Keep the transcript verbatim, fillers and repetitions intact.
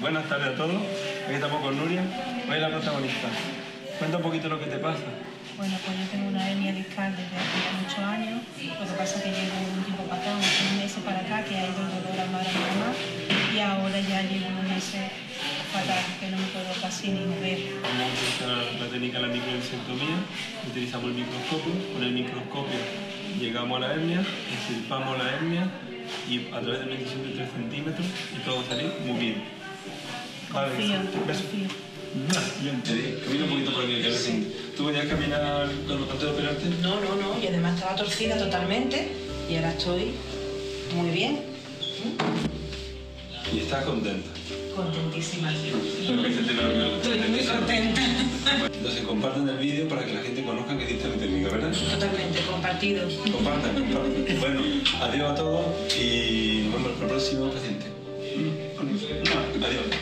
Buenas tardes a todos, aquí estamos con Nuria, hoy es la protagonista. Cuenta un poquito lo que te pasa. Bueno, pues yo tengo una hernia discal desde hace muchos años, lo que pasa es que llevo un tiempo para acá, unos meses para acá, que ha ido el dolor a más y más, y ahora ya llevo unos meses fatal, que no me puedo casi ni mover. Vamos a utilizar la técnica de la microensectomía, utilizamos el microscopio, con el microscopio llegamos a la hernia, extirpamos la hernia, y a través de una incisión de tres centímetros, y todo va a salir muy bien. Vale, confío, confío. Bien, te camina un poquito por aquí, que sí. ¿Tú venías a caminar antes de operarte? No, no, no, y además estaba torcida totalmente y ahora estoy muy bien. ¿Y estás contenta? Contentísima. Espero que se te lo diga. Estoy muy contenta. Entonces compartan el vídeo para que la gente conozca que existe la técnica, ¿verdad? Totalmente, compartido. Compartan, compartan. Bueno, adiós a todos y nos vemos en el próximo paciente. Adiós.